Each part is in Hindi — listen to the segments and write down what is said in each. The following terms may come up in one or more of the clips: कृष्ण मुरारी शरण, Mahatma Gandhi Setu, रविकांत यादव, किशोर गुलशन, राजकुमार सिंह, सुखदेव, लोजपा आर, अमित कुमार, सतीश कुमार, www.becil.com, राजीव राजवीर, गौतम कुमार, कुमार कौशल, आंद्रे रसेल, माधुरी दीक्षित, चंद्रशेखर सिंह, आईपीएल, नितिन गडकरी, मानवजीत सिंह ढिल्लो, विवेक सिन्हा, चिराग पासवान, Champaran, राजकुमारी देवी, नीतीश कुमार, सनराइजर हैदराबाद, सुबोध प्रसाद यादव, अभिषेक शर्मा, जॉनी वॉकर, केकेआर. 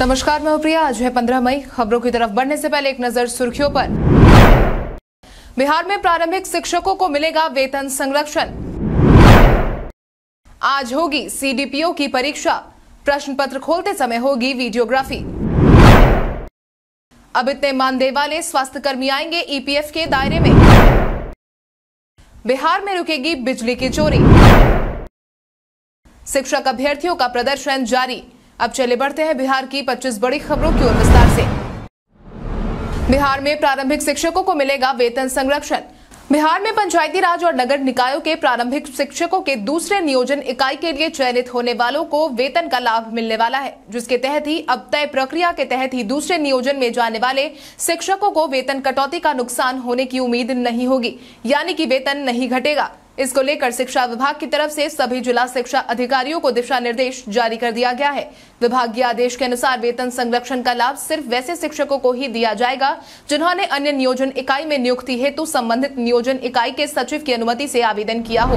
नमस्कार, मैं हूं प्रिया। आज है 15 मई। खबरों की तरफ बढ़ने से पहले एक नजर सुर्खियों पर। बिहार में प्रारंभिक शिक्षकों को मिलेगा वेतन संरक्षण। आज होगी सीडीपीओ की परीक्षा, प्रश्न पत्र खोलते समय होगी वीडियोग्राफी। अब इतने मानदेय वाले स्वास्थ्य कर्मी आएंगे ईपीएफ के दायरे में। बिहार में रुकेगी बिजली की चोरी। शिक्षक अभ्यर्थियों का प्रदर्शन जारी। अब चले बढ़ते हैं बिहार की 25 बड़ी खबरों की ओर विस्तार से। बिहार में प्रारंभिक शिक्षकों को मिलेगा वेतन संरक्षण। बिहार में पंचायती राज और नगर निकायों के प्रारंभिक शिक्षकों के दूसरे नियोजन इकाई के लिए चयनित होने वालों को वेतन का लाभ मिलने वाला है, जिसके तहत ही अब तय प्रक्रिया के तहत ही दूसरे नियोजन में जाने वाले शिक्षकों को वेतन कटौती का नुकसान होने की उम्मीद नहीं होगी, यानी कि वेतन नहीं घटेगा। इसको लेकर शिक्षा विभाग की तरफ से सभी जिला शिक्षा अधिकारियों को दिशा निर्देश जारी कर दिया गया है। विभागीय आदेश के अनुसार वेतन संरक्षण का लाभ सिर्फ वैसे शिक्षकों को ही दिया जाएगा जिन्होंने अन्य नियोजन इकाई में नियुक्ति हेतु संबंधित नियोजन इकाई के सचिव की अनुमति से आवेदन किया हो।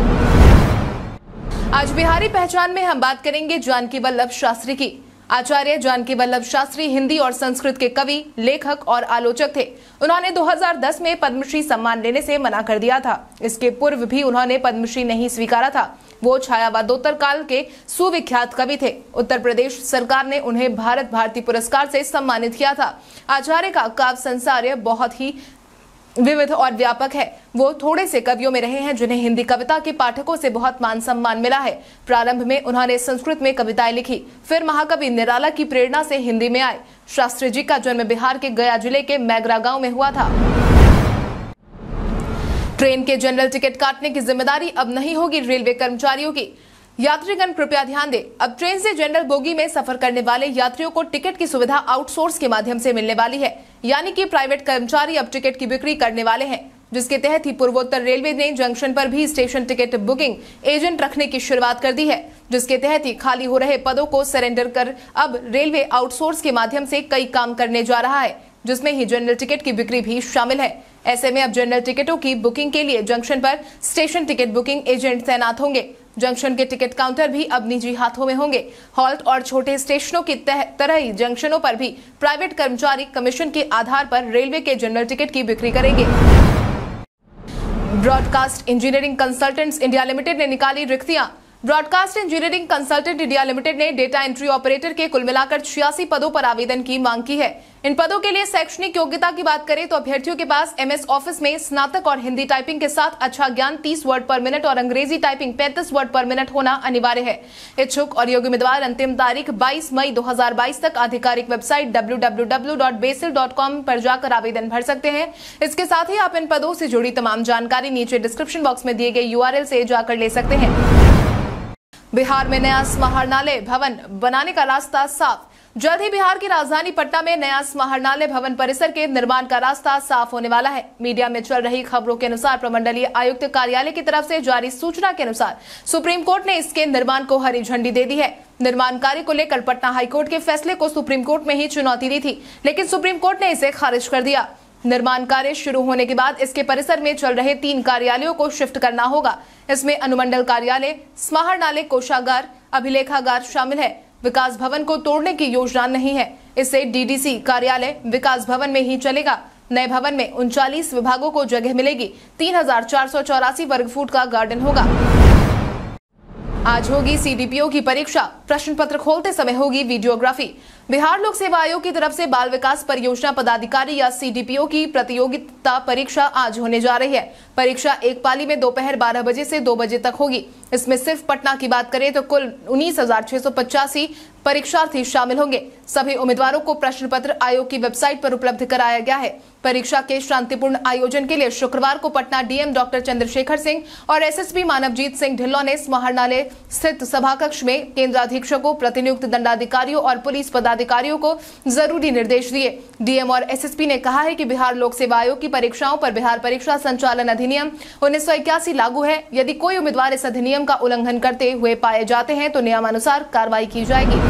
आज बिहारी पहचान में हम बात करेंगे जानकी वल्लभ शास्त्री की। आचार्य जानकी वल्लभ शास्त्री हिंदी और संस्कृत के कवि, लेखक और आलोचक थे। उन्होंने 2010 में पद्मश्री सम्मान लेने से मना कर दिया था। इसके पूर्व भी उन्होंने पद्मश्री नहीं स्वीकारा था। वो छायावादोत्तर काल के सुविख्यात कवि थे। उत्तर प्रदेश सरकार ने उन्हें भारत भारती पुरस्कार से सम्मानित किया था। आचार्य का काव्य संसार बहुत ही विविध और व्यापक है। वो थोड़े से कवियों में रहे हैं जिन्हें हिंदी कविता के पाठकों से बहुत मान सम्मान मिला है। प्रारंभ में उन्होंने संस्कृत में कविताएं लिखी, फिर महाकवि निराला की प्रेरणा से हिंदी में आए। शास्त्री जी का जन्म बिहार के गया जिले के मैगरा गांव में हुआ था। ट्रेन के जनरल टिकट काटने की जिम्मेदारी अब नहीं होगी रेलवे कर्मचारियों की। यात्रीगण कृपया ध्यान दें, अब ट्रेन से जनरल बोगी में सफर करने वाले यात्रियों को टिकट की सुविधा आउटसोर्स के माध्यम से मिलने वाली है, यानी कि प्राइवेट कर्मचारी अब टिकट की बिक्री करने वाले हैं, जिसके तहत ही पूर्वोत्तर रेलवे ने जंक्शन पर भी स्टेशन टिकट बुकिंग एजेंट रखने की शुरुआत कर दी है, जिसके तहत ही खाली हो रहे पदों को सरेंडर कर अब रेलवे आउटसोर्स के माध्यम से कई काम करने जा रहा है, जिसमें ही जनरल टिकट की बिक्री भी शामिल है। ऐसे में अब जनरल टिकटों की बुकिंग के लिए जंक्शन पर स्टेशन टिकट बुकिंग एजेंट तैनात होंगे। जंक्शन के टिकट काउंटर भी अब निजी हाथों में होंगे। हॉल्ट और छोटे स्टेशनों की तरह ही जंक्शनों पर भी प्राइवेट कर्मचारी कमीशन के आधार पर रेलवे के जनरल टिकट की बिक्री करेंगे। Broadcast engineering consultants India limited ने निकाली रिक्तियां। Broadcast engineering consultant India limited ने डेटा एंट्री ऑपरेटर के कुल मिलाकर 86 पदों पर आवेदन की मांग की है। इन पदों के लिए शैक्षणिक योग्यता की बात करें तो अभ्यर्थियों के पास एमएस ऑफिस में स्नातक और हिंदी टाइपिंग के साथ अच्छा ज्ञान 30 वर्ड पर मिनट और अंग्रेजी टाइपिंग 35 वर्ड पर मिनट होना अनिवार्य है। इच्छुक और योग्य उम्मीदवार अंतिम तारीख 22 मई 2022 तक आधिकारिक वेबसाइट www.becil.com पर जाकर आवेदन भर सकते हैं। इसके साथ ही आप इन पदों से जुड़ी तमाम जानकारी नीचे डिस्क्रिप्शन बॉक्स में दिए गए URL से जाकर ले सकते हैं। बिहार में नया समाहरणालय भवन बनाने का रास्ता साफ। जल्द ही बिहार की राजधानी पटना में नया समाहरणालय भवन परिसर के निर्माण का रास्ता साफ होने वाला है। मीडिया में चल रही खबरों के अनुसार प्रमंडलीय आयुक्त कार्यालय की तरफ से जारी सूचना के अनुसार सुप्रीम कोर्ट ने इसके निर्माण को हरी झंडी दे दी है। निर्माण कार्य को लेकर पटना हाईकोर्ट के फैसले को सुप्रीम कोर्ट में ही चुनौती दी थी, लेकिन सुप्रीम कोर्ट ने इसे खारिज कर दिया। निर्माण कार्य शुरू होने के बाद इसके परिसर में चल रहे 3 कार्यालयों को शिफ्ट करना होगा। इसमें अनुमंडल कार्यालय, समाहरणालय कोषागार, अभिलेखागार शामिल है। विकास भवन को तोड़ने की योजना नहीं है। इससे डीडीसी कार्यालय विकास भवन में ही चलेगा। नए भवन में 39 विभागों को जगह मिलेगी। 3484 वर्ग फुट का गार्डन होगा। आज होगी सीडीपीओ की परीक्षा, प्रश्न पत्र खोलते समय होगी वीडियोग्राफी। बिहार लोक सेवा आयोग की तरफ से बाल विकास परियोजना पदाधिकारी या सीडीपीओ की प्रतियोगिता परीक्षा आज होने जा रही है। परीक्षा एक पाली में दोपहर 12 बजे से 2 बजे तक होगी। इसमें सिर्फ पटना की बात करें तो कुल 19,685 परीक्षार्थी शामिल होंगे। सभी उम्मीदवारों को प्रश्न पत्र आयोग की वेबसाइट पर उपलब्ध कराया गया है। परीक्षा के शांतिपूर्ण आयोजन के लिए शुक्रवार को पटना डीएम डॉक्टर चंद्रशेखर सिंह और एसएसपी मानवजीत सिंह ढिल्लो ने समाहरणालय स्थित सभाकक्ष में केंद्राधीक्षकों, प्रतिनियुक्त दंडाधिकारियों और पुलिस पदाधिकारियों को जरूरी निर्देश दिए। डीएम और एसएसपी ने कहा है कि बिहार लोक सेवा आयोग की परीक्षाओं पर बिहार परीक्षा संचालन अधिनियम 1981 लागू है। यदि कोई उम्मीदवार इस अधिनियम का उल्लंघन करते हुए पाए जाते हैं तो नियमानुसार कार्रवाई की जाएगी।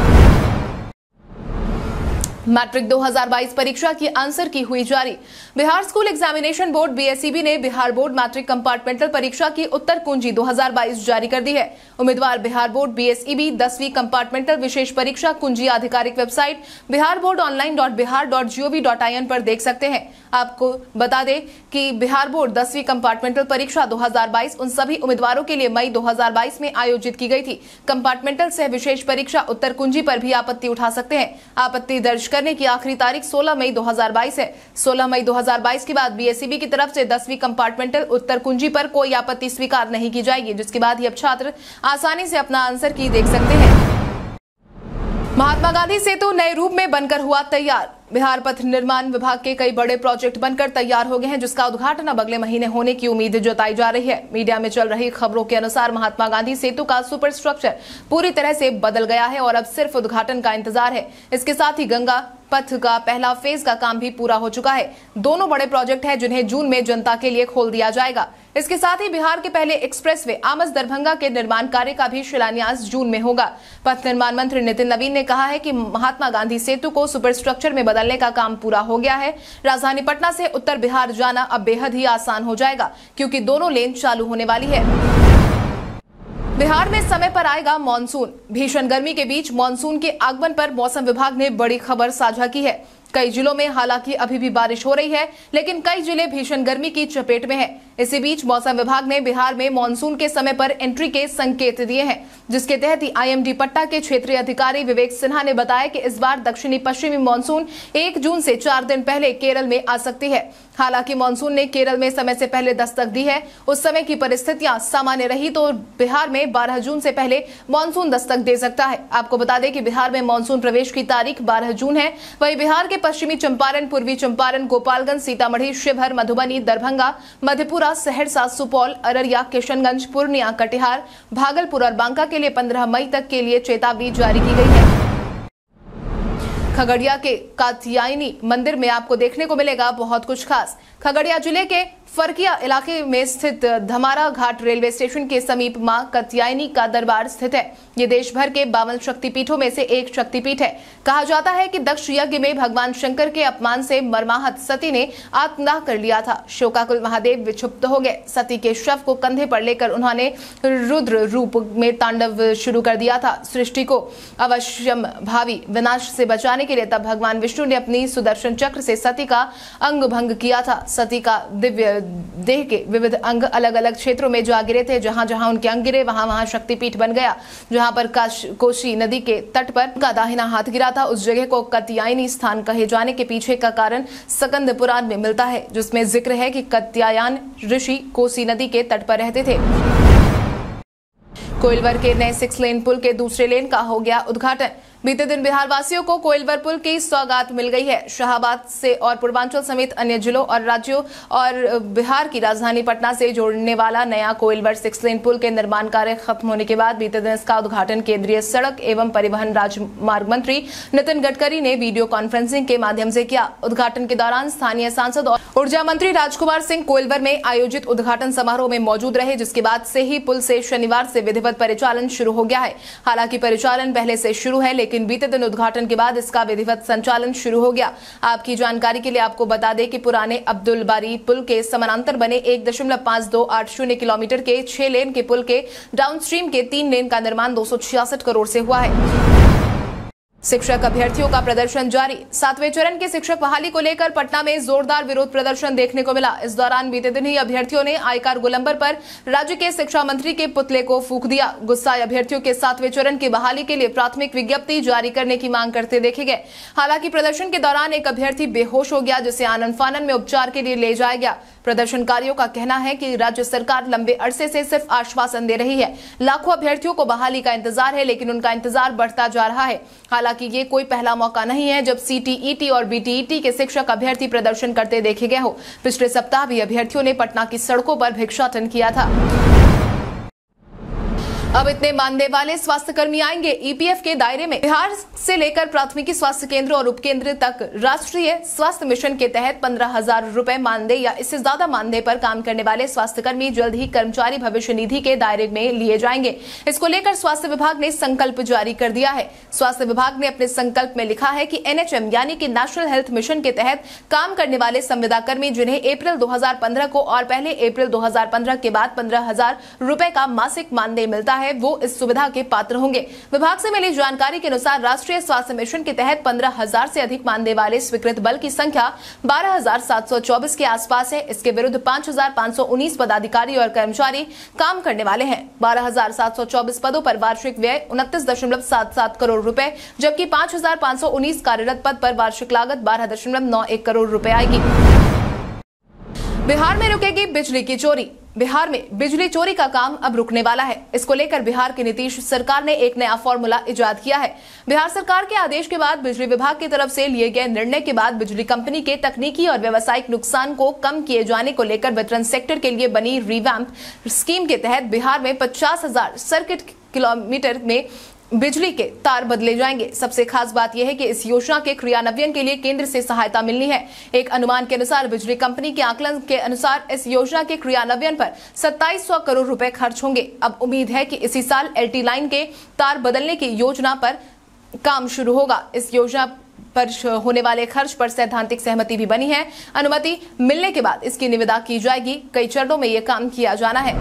मैट्रिक 2022 परीक्षा की आंसर की हुई जारी। Bihar school examination board BSEB ने बिहार बोर्ड मैट्रिक कंपार्टमेंटल परीक्षा की उत्तर कुंजी 2022 जारी कर दी है। उम्मीदवार बिहार बोर्ड बीएसईबी 10वीं कंपार्टमेंटल विशेष परीक्षा कुंजी आधिकारिक वेबसाइट biharboardonline.bihar.gov.in पर देख सकते हैं। आपको बता दें कि बिहार बोर्ड 10वीं कंपार्टमेंटल परीक्षा 2022 उन सभी उम्मीदवारों के लिए मई 2022 में आयोजित की गई थी। कंपार्टमेंटल से विशेष परीक्षा उत्तर कुंजी पर भी आपत्ति उठा सकते हैं। आपत्ति दर्ज करने की आखिरी तारीख 16 मई 2022 है। 16 मई 2022 के बाद बीएसईबी की तरफ से 10वीं कंपार्टमेंटल उत्तर कुंजी पर कोई आपत्ति स्वीकार नहीं की जाएगी, जिसके बाद ये अब छात्र आसानी से अपना आंसर की देख सकते हैं। महात्मा गांधी सेतु नए रूप में बनकर हुआ तैयार। बिहार पथ निर्माण विभाग के कई बड़े प्रोजेक्ट बनकर तैयार हो गए हैं, जिसका उद्घाटन अब अगले महीने होने की उम्मीद जताई जा रही है। मीडिया में चल रही खबरों के अनुसार महात्मा गांधी सेतु का सुपर स्ट्रक्चर पूरी तरह से बदल गया है और अब सिर्फ उद्घाटन का इंतजार है। इसके साथ ही गंगा पथ का पहला फेज का काम भी पूरा हो चुका है। दोनों बड़े प्रोजेक्ट हैं जिन्हें जून में जनता के लिए खोल दिया जाएगा। इसके साथ ही बिहार के पहले एक्सप्रेसवे आमस दरभंगा के निर्माण कार्य का भी शिलान्यास जून में होगा। पथ निर्माण मंत्री नितिन नवीन ने कहा है कि महात्मा गांधी सेतु को सुपर स्ट्रक्चर में बदलने का काम पूरा हो गया है। राजधानी पटना से उत्तर बिहार जाना अब बेहद ही आसान हो जाएगा, क्योंकि दोनों लेन चालू होने वाली है। बिहार में समय पर आएगा मानसून। भीषण गर्मी के बीच मानसून के आगमन पर मौसम विभाग ने बड़ी खबर साझा की है। कई जिलों में हालांकि अभी भी बारिश हो रही है, लेकिन कई जिले भीषण गर्मी की चपेट में हैं। इसी बीच मौसम विभाग ने बिहार में मानसून के समय पर एंट्री के संकेत दिए हैं, जिसके तहत ही आईएमडी पटना के क्षेत्रीय अधिकारी विवेक सिन्हा ने बताया कि इस बार दक्षिणी पश्चिमी मानसून 1 जून से 4 दिन पहले केरल में आ सकती है। हालांकि मानसून ने केरल में समय से पहले दस्तक दी है। उस समय की परिस्थितियां सामान्य रही तो बिहार में 12 जून से पहले मानसून दस्तक दे सकता है। आपको बता दें कि बिहार में मानसून प्रवेश की तारीख 12 जून है। वहीं बिहार के पश्चिमी चंपारण, पूर्वी चंपारण, गोपालगंज, सीतामढ़ी, शिवहर, मधुबनी, दरभंगा, मधेपुरा, सहरसा, सुपौल, अररिया, किशनगंज, पूर्णिया, कटिहार, भागलपुर और बांका के लिए 15 मई तक के लिए चेतावनी जारी की गई है। खगड़िया के कात्यायनी मंदिर में आपको देखने को मिलेगा बहुत कुछ खास। खगड़िया जिले के फरकिया इलाके में स्थित धमारा घाट रेलवे स्टेशन के समीप मां कात्यायनी का दरबार स्थित है। ये देश भर के 52 शक्तिपीठों में से एक शक्तिपीठ है। कहा जाता है कि दक्ष यज्ञ में भगवान शंकर के अपमान से मर्माहत सती ने आत्मदाह कर लिया था। शोकाकुल महादेव विक्षुब्ध हो गए। सती के शव को कंधे पर लेकर उन्होंने रुद्र रूप में तांडव शुरू कर दिया था। सृष्टि को अवश्यम भावी विनाश से बचाने के लिए तब भगवान विष्णु ने अपनी सुदर्शन चक्र से सती का अंग भंग किया था। सती का दिव्य देह के विविध अंग अलग अलग क्षेत्रों में जा गिरे थे। जहां जहां उनके अंग गिरे वहां वहां शक्तिपीठ बन गया। जहां पर कोशी नदी के तट पर उनका दाहिना हाथ गिरा था, उस जगह को कात्यायनी स्थान कहे जाने के पीछे का कारण स्कंद पुराण में मिलता है, जिसमें जिक्र है कि कात्यायन ऋषि कोसी नदी के तट पर रहते थे। कोइलवर के नए 6 लेन पुल के दूसरे लेन का हो गया उद्घाटन। बीते दिन बिहार वासियों को कोइलवर पुल की सौगात मिल गई है। शाहाबाद से और पूर्वांचल समेत अन्य जिलों और राज्यों और बिहार की राजधानी पटना से जोड़ने वाला नया कोइलवर 6 लेन पुल के निर्माण कार्य खत्म होने के बाद बीते दिन इसका उद्घाटन केंद्रीय सड़क एवं परिवहन राजमार्ग मंत्री नितिन गडकरी ने वीडियो कॉन्फ्रेंसिंग के माध्यम से किया। उद्घाटन के दौरान स्थानीय सांसद और ऊर्जा मंत्री राजकुमार सिंह कोइलवर में आयोजित उद्घाटन समारोह में मौजूद रहे, जिसके बाद से ही पुल से शनिवार से विधिवत परिचालन शुरू हो गया है। हालांकि परिचालन पहले से शुरू है, लेकिन बीते दिन उद्घाटन के बाद इसका विधिवत संचालन शुरू हो गया। आपकी जानकारी के लिए आपको बता दें कि पुराने अब्दुल बारी पुल के समानांतर बने 1.5280 किलोमीटर के 6 लेन के पुल के डाउनस्ट्रीम के 3 लेन का निर्माण 266 करोड़ से हुआ है। शिक्षक अभ्यर्थियों का प्रदर्शन जारी। 7वें चरण के शिक्षक बहाली को लेकर पटना में जोरदार विरोध प्रदर्शन देखने को मिला। इस दौरान बीते दिन ही अभ्यर्थियों ने आयकर गोलंबर पर राज्य के शिक्षा मंत्री के पुतले को फूंक दिया। गुस्साए अभ्यर्थियों के 7वें चरण की बहाली के लिए प्राथमिक विज्ञप्ति जारी करने की मांग करते देखे गए। हालांकि प्रदर्शन के दौरान एक अभ्यर्थी बेहोश हो गया, जिसे आनन फानन में उपचार के लिए ले जाया गया। प्रदर्शनकारियों का कहना है कि राज्य सरकार लंबे अरसे से सिर्फ आश्वासन दे रही है। लाखों अभ्यर्थियों को बहाली का इंतजार है, लेकिन उनका इंतजार बढ़ता जा रहा है। हालांकि ये कोई पहला मौका नहीं है जब सीटीईटी और बीटीईटी के शिक्षक अभ्यर्थी प्रदर्शन करते देखे गए हो। पिछले सप्ताह भी अभ्यर्थियों ने पटना की सड़कों पर भिक्षाटन किया था। अब इतने मानदेय वाले स्वास्थ्य कर्मी आएंगे ईपीएफ के दायरे में। बिहार से लेकर प्राथमिक स्वास्थ्य केंद्र और उपकेंद्र तक राष्ट्रीय स्वास्थ्य मिशन के तहत 15,000 रूपए मानदेय या इससे ज्यादा मानदेय पर काम करने वाले स्वास्थ्य कर्मी जल्द ही कर्मचारी भविष्य निधि के दायरे में लिए जाएंगे। इसको लेकर स्वास्थ्य विभाग ने संकल्प जारी कर दिया है। स्वास्थ्य विभाग ने अपने संकल्प में लिखा है कि एनएचएम यानी कि नेशनल हेल्थ मिशन के तहत काम करने वाले संविदा कर्मी जिन्हें अप्रैल 2015 को और पहले अप्रैल 2015 के बाद 15,000 रूपए का मासिक मानदेय मिलता है वो इस सुविधा के पात्र होंगे। विभाग से मिली जानकारी के अनुसार राष्ट्रीय स्वास्थ्य मिशन के तहत 15,000 से अधिक मानदेय वाले स्वीकृत बल की संख्या 12,724 के आसपास है। इसके विरुद्ध 5,519 पदाधिकारी और कर्मचारी काम करने वाले हैं। 12,724 पदों पर वार्षिक व्यय 29.77 करोड़ रुपए जबकि 5,519 कार्यरत पद पर वार्षिक लागत 12.91 करोड़ रुपए आएगी। बिहार में रुकेगी बिजली की चोरी। बिहार में बिजली चोरी का काम अब रुकने वाला है। इसको लेकर बिहार की नीतीश सरकार ने एक नया फॉर्मूला इजाद किया है। बिहार सरकार के आदेश के बाद बिजली विभाग की तरफ से लिए गए निर्णय के बाद बिजली कंपनी के तकनीकी और व्यावसायिक नुकसान को कम किए जाने को लेकर वितरण सेक्टर के लिए बनी रिवैम्प स्कीम के तहत बिहार में 50,000 सर्किट किलोमीटर में बिजली के तार बदले जाएंगे। सबसे खास बात यह है कि इस योजना के क्रियान्वयन के लिए केंद्र से सहायता मिलनी है। एक अनुमान के अनुसार बिजली कंपनी के आकलन के अनुसार इस योजना के क्रियान्वयन पर 2,700 करोड़ रुपए खर्च होंगे। अब उम्मीद है कि इसी साल एलटी लाइन के तार बदलने की योजना पर काम शुरू होगा। इस योजना पर होने वाले खर्च पर सैद्धांतिक सहमति भी बनी है। अनुमति मिलने के बाद इसकी निविदा की जाएगी। कई चरणों में ये काम किया जाना है।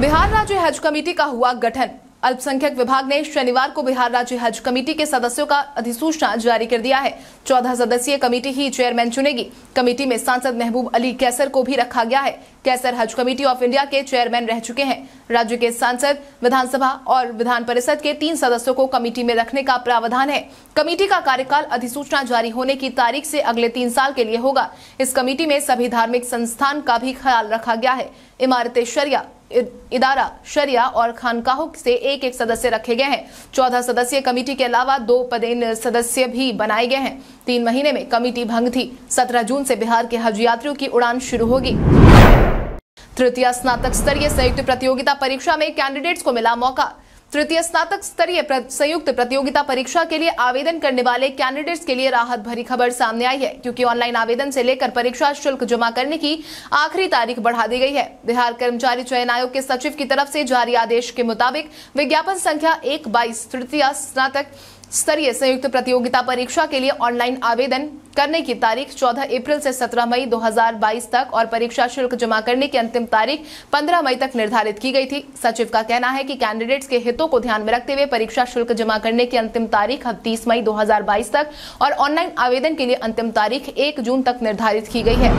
बिहार राज्य हज कमेटी का हुआ गठन। अल्पसंख्यक विभाग ने शनिवार को बिहार राज्य हज कमेटी के सदस्यों का अधिसूचना जारी कर दिया है। 14 सदस्यीय कमेटी ही चेयरमैन चुनेगी। कमेटी में सांसद महबूब अली कैसर को भी रखा गया है। Kaiser Haj committee of India के चेयरमैन रह चुके हैं। राज्य के सांसद, विधानसभा और विधान परिषद के 3 सदस्यों को कमेटी में रखने का प्रावधान है। कमेटी का कार्यकाल अधिसूचना जारी होने की तारीख से अगले 3 साल के लिए होगा। इस कमेटी में सभी धार्मिक संस्थान का भी ख्याल रखा गया है। इमारत शरिया, इदारा शरिया और खानकाहों से 1-1 सदस्य रखे गए हैं। 14 सदस्यीय कमेटी के अलावा 2 पदेन सदस्य भी बनाए गए हैं। 3 महीने में कमेटी भंग थी। 17 जून से बिहार के हज यात्रियों की उड़ान शुरू होगी। तृतीय स्नातक स्तरीय संयुक्त प्रतियोगिता परीक्षा में कैंडिडेट्स को मिला मौका। तृतीय स्नातक स्तरीय संयुक्त प्रतियोगिता परीक्षा के लिए आवेदन करने वाले कैंडिडेट्स के लिए राहत भरी खबर सामने आई है, क्योंकि ऑनलाइन आवेदन से लेकर परीक्षा शुल्क जमा करने की आखिरी तारीख बढ़ा दी गई है। बिहार कर्मचारी चयन आयोग के सचिव की तरफ से जारी आदेश के मुताबिक विज्ञापन संख्या 1/22 तृतीय स्नातक स्तरीय संयुक्त प्रतियोगिता परीक्षा के लिए ऑनलाइन आवेदन करने की तारीख 14 अप्रैल से 17 मई 2022 तक और परीक्षा शुल्क जमा करने की अंतिम तारीख 15 मई तक निर्धारित की गई थी। सचिव का कहना है कि कैंडिडेट्स के हितों को ध्यान में रखते हुए परीक्षा शुल्क जमा करने की अंतिम तारीख अब 30 मई 2022 तक और ऑनलाइन आवेदन के लिए अंतिम तारीख 1 जून तक निर्धारित की गई है।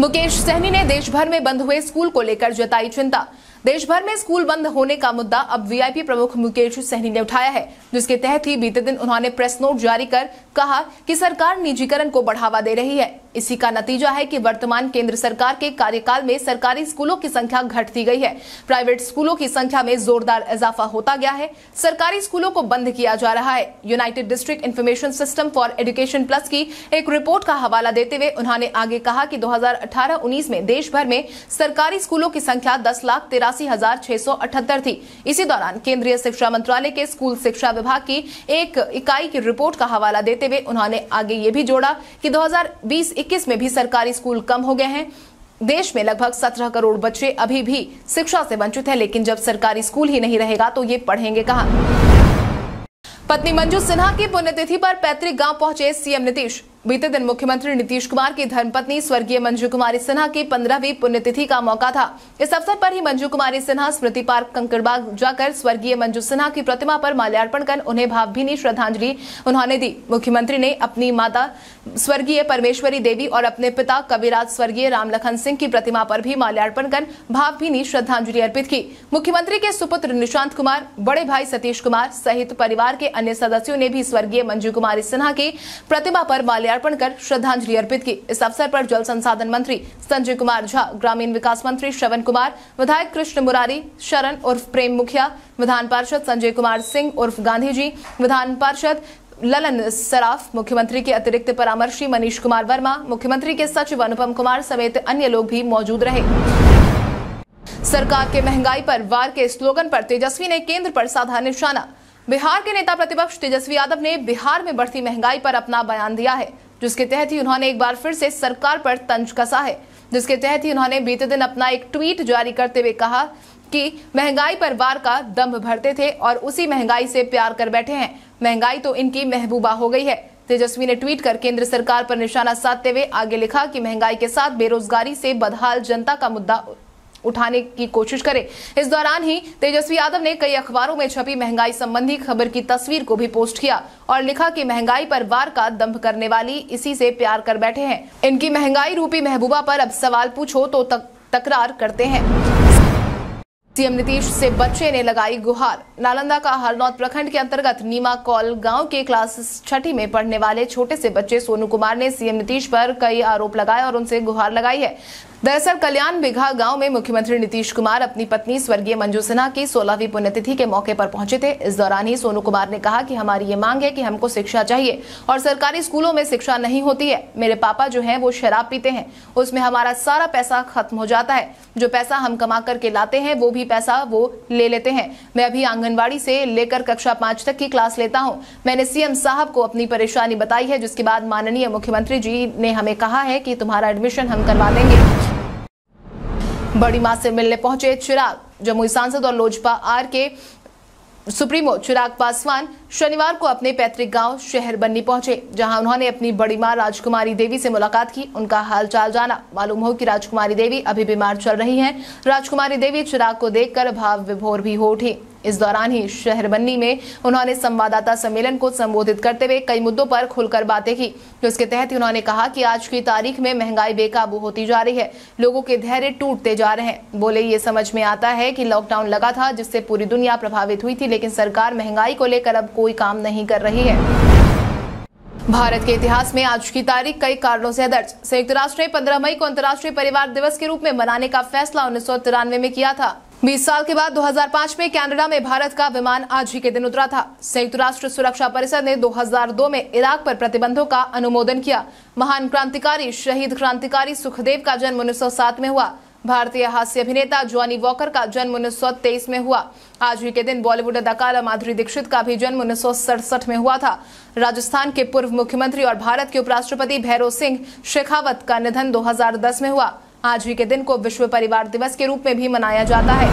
मुकेश सहनी ने देश भर में बंद हुए स्कूल को लेकर जताई चिंता। देश भर में स्कूल बंद होने का मुद्दा अब वीआईपी प्रमुख मुकेश सहनी ने उठाया है, जिसके तहत ही बीते दिन उन्होंने प्रेस नोट जारी कर कहा कि सरकार निजीकरण को बढ़ावा दे रही है। इसी का नतीजा है कि वर्तमान केंद्र सरकार के कार्यकाल में सरकारी स्कूलों की संख्या घटती गई है। प्राइवेट स्कूलों की संख्या में जोरदार इजाफा होता गया है। सरकारी स्कूलों को बंद किया जा रहा है। United district information system for education plus की एक रिपोर्ट का हवाला देते हुए उन्होंने आगे कहा कि 2018-19 में देश भर में सरकारी स्कूलों की संख्या 10,83,678 थी। इसी दौरान केंद्रीय शिक्षा मंत्रालय के स्कूल शिक्षा विभाग की एक इकाई की रिपोर्ट का हवाला देते हुए उन्होंने आगे ये भी जोड़ा कि 2020-21 में भी सरकारी स्कूल कम हो गए हैं। देश में लगभग 17 करोड़ बच्चे अभी भी शिक्षा से वंचित हैं, लेकिन जब सरकारी स्कूल ही नहीं रहेगा तो ये पढ़ेंगे कहाँ। पत्नी मंजू सिन्हा की पुण्यतिथि पर पैतृक गांव पहुंचे सीएम नीतीश। बीते दिन मुख्यमंत्री नीतीश कुमार की धर्मपत्नी स्वर्गीय मंजू कुमारी सिन्हा की 15वीं पुण्यतिथि का मौका था। इस अवसर पर ही मंजू कुमारी सिन्हा स्मृति पार्क कंकड़बाग जाकर स्वर्गीय मंजू सिन्हा की प्रतिमा पर माल्यार्पण कर उन्हें भावभीनी श्रद्धांजलि उन्होंने दी। मुख्यमंत्री ने अपनी माता स्वर्गीय परमेश्वरी देवी और अपने पिता कविराज स्वर्गीय राम लखन सिंह की प्रतिमा पर भी माल्यार्पण कर भावभीनी श्रद्धांजलि अर्पित की। मुख्यमंत्री के सुपुत्र निशांत कुमार, बड़े भाई सतीश कुमार सहित परिवार के अन्य सदस्यों ने भी स्वर्गीय मंजू कुमारी सिन्हा की प्रतिमा पर अर्पण कर श्रद्धांजलि अर्पित की। इस अवसर पर जल संसाधन मंत्री संजय कुमार झा, ग्रामीण विकास मंत्री श्रवण कुमार, विधायक कृष्ण मुरारी, शरण उर्फ प्रेम मुखिया, विधान पार्षद संजय कुमार सिंह उर्फ गांधी जी, विधान पार्षद ललन सराफ, मुख्यमंत्री के अतिरिक्त परामर्शी मनीष कुमार वर्मा, मुख्यमंत्री के सचिव अनुपम कुमार समेत अन्य लोग भी मौजूद रहे। सरकार के महंगाई पर वार के स्लोगन पर तेजस्वी ने केंद्र पर साधा निशाना। बिहार के नेता प्रतिपक्ष तेजस्वी यादव ने बिहार में बढ़ती महंगाई पर अपना बयान दिया है, जिसके तहत ही उन्होंने एक बार फिर से सरकार पर तंज कसा है। जिसके तहत ही उन्होंने बीते दिन अपना एक ट्वीट जारी करते हुए कहा कि महंगाई पर वार का दंभ भरते थे और उसी महंगाई से प्यार कर बैठे हैं, महंगाई तो इनकी महबूबा हो गई है। तेजस्वी ने ट्वीट कर केंद्र सरकार पर निशाना साधते हुए आगे लिखा कि महंगाई के साथ बेरोजगारी से बदहाल जनता का मुद्दा उठाने की कोशिश करें। इस दौरान ही तेजस्वी यादव ने कई अखबारों में छपी महंगाई संबंधी खबर की तस्वीर को भी पोस्ट किया और लिखा कि महंगाई पर वार का दंभ करने वाली इसी से प्यार कर बैठे हैं, इनकी महंगाई रूपी महबूबा पर अब सवाल पूछो तो तकरार करते हैं। सीएम नीतीश से बच्चे ने लगाई गुहार। नालंदा का हरनौत प्रखंड के अंतर्गत नीमा कौल गांव के क्लास छठी में पढ़ने वाले छोटे से बच्चे सोनू कुमार ने सीएम नीतीश पर कई आरोप लगाए और उनसे गुहार लगाई है। दरअसल कल्याण बिघा गांव में मुख्यमंत्री नीतीश कुमार अपनी पत्नी स्वर्गीय मंजू सिन्हा की 16वीं पुण्यतिथि के मौके पर पहुंचे थे। इस दौरान ही सोनू कुमार ने कहा कि हमारी ये मांग है कि हमको शिक्षा चाहिए और सरकारी स्कूलों में शिक्षा नहीं होती है। मेरे पापा जो हैं वो शराब पीते हैं, उसमें हमारा सारा पैसा खत्म हो जाता है। जो पैसा हम कमा करके लाते हैं वो भी पैसा वो ले लेते हैं। मैं अभी आंगनबाड़ी से लेकर कक्षा 5 तक की क्लास लेता हूँ। मैंने सीएम साहब को अपनी परेशानी बताई है, जिसके बाद माननीय मुख्यमंत्री जी ने हमें कहा है कि तुम्हारा एडमिशन हम करवा देंगे। बड़ी मां से मिलने पहुंचे चिराग। जमुई सांसद और लोजपा आर के सुप्रीमो चिराग पासवान शनिवार को अपने पैतृक गांव शहरबन्नी पहुंचे, जहां उन्होंने अपनी बड़ी मां राजकुमारी देवी से मुलाकात की, उनका हालचाल जाना। मालूम हो कि राजकुमारी देवी अभी बीमार चल रही हैं। राजकुमारी देवी चिराग को देखकर भाव विभोर भी हो उठी। इस दौरान ही शहरबन्नी में उन्होंने संवाददाता सम्मेलन को संबोधित करते हुए कई मुद्दों पर खुलकर बातें की, जिसके तहत उन्होंने कहा कि आज की तारीख में महंगाई बेकाबू होती जा रही है, लोगों के धैर्य टूटते जा रहे हैं। बोले ये समझ में आता है कि लॉकडाउन लगा था जिससे पूरी दुनिया प्रभावित हुई थी, लेकिन सरकार महंगाई को लेकर अब कोई काम नहीं कर रही है। भारत के इतिहास में आज की तारीख कई कारणों से दर्ज। संयुक्त राष्ट्र ने 15 मई को अंतर्राष्ट्रीय परिवार दिवस के रूप में मनाने का फैसला 1993 में किया था। 20 साल के बाद 2005 में कनाडा में भारत का विमान आज ही के दिन उतरा था। संयुक्त राष्ट्र सुरक्षा परिषद ने 2002 में इराक पर प्रतिबंधों का अनुमोदन किया। महान क्रांतिकारी शहीद क्रांतिकारी सुखदेव का जन्म 1907 में हुआ। भारतीय हास्य अभिनेता जॉनी वॉकर का जन्म 1923 में हुआ। आज ही के दिन बॉलीवुड अदाकारा माधुरी दीक्षित का भी जन्म 1967 में हुआ था। राजस्थान के पूर्व मुख्यमंत्री और भारत के उपराष्ट्रपति भैरव सिंह शेखावत का निधन 2010 में हुआ। आज ही के दिन को विश्व परिवार दिवस के रूप में भी मनाया जाता है।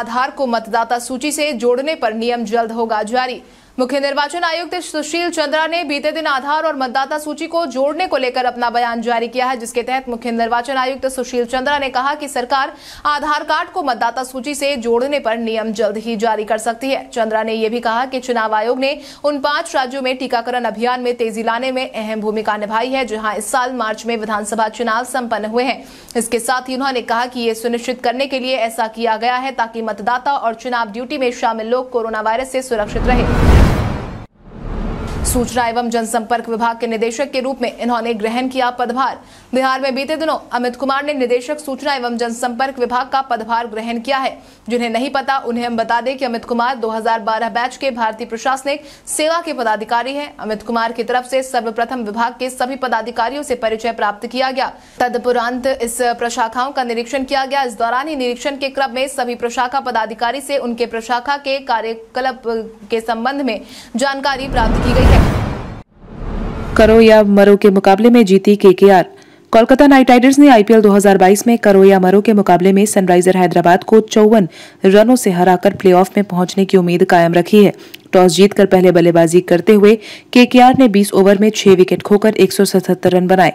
आधार को मतदाता सूची से जोड़ने पर नियम जल्द होगा जारी। मुख्य निर्वाचन आयुक्त सुशील चंद्रा ने बीते दिन आधार और मतदाता सूची को जोड़ने को लेकर अपना बयान जारी किया है, जिसके तहत मुख्य निर्वाचन आयुक्त सुशील चंद्रा ने कहा कि सरकार आधार कार्ड को मतदाता सूची से जोड़ने पर नियम जल्द ही जारी कर सकती है। चंद्रा ने यह भी कहा कि चुनाव आयोग ने उन 5 राज्यों में टीकाकरण अभियान में तेजी लाने में अहम भूमिका निभाई है, जहाँ इस साल मार्च में विधानसभा चुनाव सम्पन्न हुए हैं। इसके साथ ही उन्होंने कहा कि ये सुनिश्चित करने के लिए ऐसा किया गया है ताकि मतदाता और चुनाव ड्यूटी में शामिल लोग कोरोना वायरस से सुरक्षित रहे। सूचना एवं जनसंपर्क विभाग के निदेशक के रूप में इन्होंने ग्रहण किया पदभार। बिहार में बीते दिनों अमित कुमार ने निदेशक सूचना एवं जनसंपर्क विभाग का पदभार ग्रहण किया है। जिन्हें नहीं पता उन्हें हम बता दें कि अमित कुमार 2012 बैच के भारतीय प्रशासनिक सेवा के पदाधिकारी हैं। अमित कुमार की तरफ से सर्वप्रथम विभाग के सभी पदाधिकारियों से परिचय प्राप्त किया गया। तदुपरांत इस प्रशाखाओं का निरीक्षण किया गया। इस दौरान ही निरीक्षण के क्रम में सभी प्रशाखा पदाधिकारी से उनके प्रशाखा के कार्यकलाप के संबंध में जानकारी प्राप्त की गई है। करो या मरो के मुकाबले में जीती केकेआर। कोलकाता नाइट राइडर्स ने आईपीएल 2022 में करो या मरो के मुकाबले में सनराइजर हैदराबाद को 54 रनों से हराकर प्लेऑफ में पहुंचने की उम्मीद कायम रखी है। टॉस जीतकर पहले बल्लेबाजी करते हुए केकेआर ने 20 ओवर में 6 विकेट खोकर 177 रन बनाए।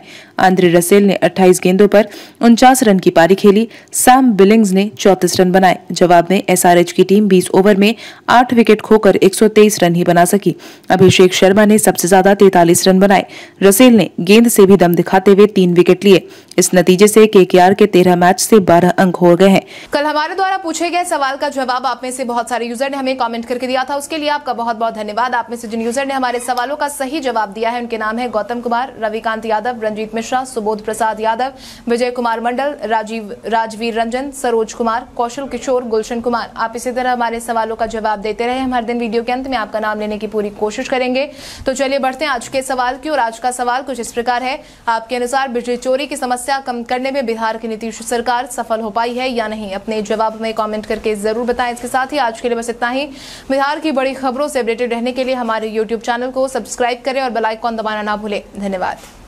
आंद्रे रसेल ने 28 गेंदों पर 49 रन की पारी खेली। सैम बिलिंग्स ने 34 रन बनाए। जवाब में एसआरएच की टीम 20 ओवर में 8 विकेट खोकर 123 रन ही बना सकी। अभिषेक शर्मा ने सबसे ज्यादा 43 रन बनाए। रसेल ने गेंद से भी दम दिखाते हुए 3 विकेट लिए। इस नतीजे से केकेआर के 13 मैच से 12 अंक हो गए हैं। कल हमारे द्वारा पूछे गए सवाल का जवाब आप में से बहुत सारे यूजर ने हमें कॉमेंट करके दिया था, उसके लिए आपका आपका बहुत बहुत धन्यवाद। आप में से जिन यूजर ने हमारे सवालों का सही जवाब दिया है उनके नाम है गौतम कुमार, रविकांत यादव, रंजीत मिश्रा, सुबोध प्रसाद यादव, विजय कुमार मंडल, राजीव राजवीर रंजन, सरोज कुमार, कौशल किशोर, गुलशन कुमार। आप इसी तरह हमारे सवालों का जवाब देते रहे, हम हर दिन वीडियो के अंत में आपका नाम लेने की पूरी कोशिश करेंगे। तो चलिए बढ़ते हैं आज के सवाल की ओर। आज का सवाल कुछ इस प्रकार है, आपके अनुसार बिजली चोरी की समस्या कम करने में बिहार की नीतीश सरकार सफल हो पाई है या नहीं? अपने जवाब में कमेंट करके जरूर बताएं। इसके साथ ही आज के लिए बस इतना ही। बिहार की बड़ी खबरों से अपडेटेड रहने के लिए हमारे YouTube चैनल को सब्सक्राइब करें और बेल आइकॉन दबाना ना भूलें। धन्यवाद।